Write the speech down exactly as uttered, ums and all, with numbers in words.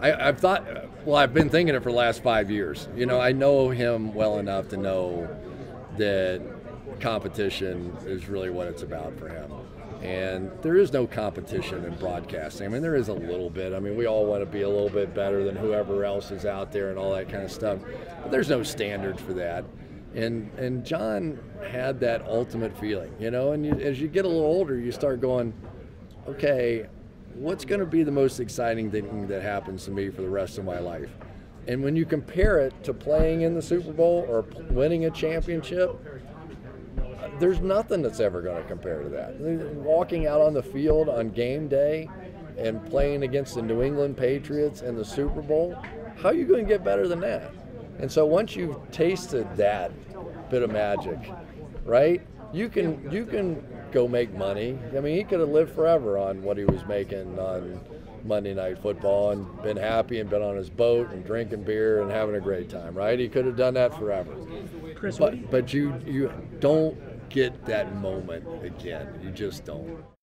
I, I've thought, well, I've been thinking it for the last five years. You know, I know him well enough to know that competition is really what it's about for him. And there is no competition in broadcasting. I mean, there is a little bit. I mean, we all want to be a little bit better than whoever else is out there and all that kind of stuff. But there's no standard for that. And and John had that ultimate feeling, you know. And you, as you get a little older, you start going, okay, what's going to be the most exciting thing that happens to me for the rest of my life? And when you compare it to playing in the Super Bowl or winning a championship, there's nothing that's ever going to compare to that. Walking out on the field on game day and playing against the New England Patriots in the Super Bowl, how are you going to get better than that? And so once you've tasted that bit of magic, right, you can you can go make money. I mean, he could have lived forever on what he was making on Monday Night Football and been happy and been on his boat and drinking beer and having a great time, right? He could have done that forever. Chris, but but you you don't get that moment again. You just don't.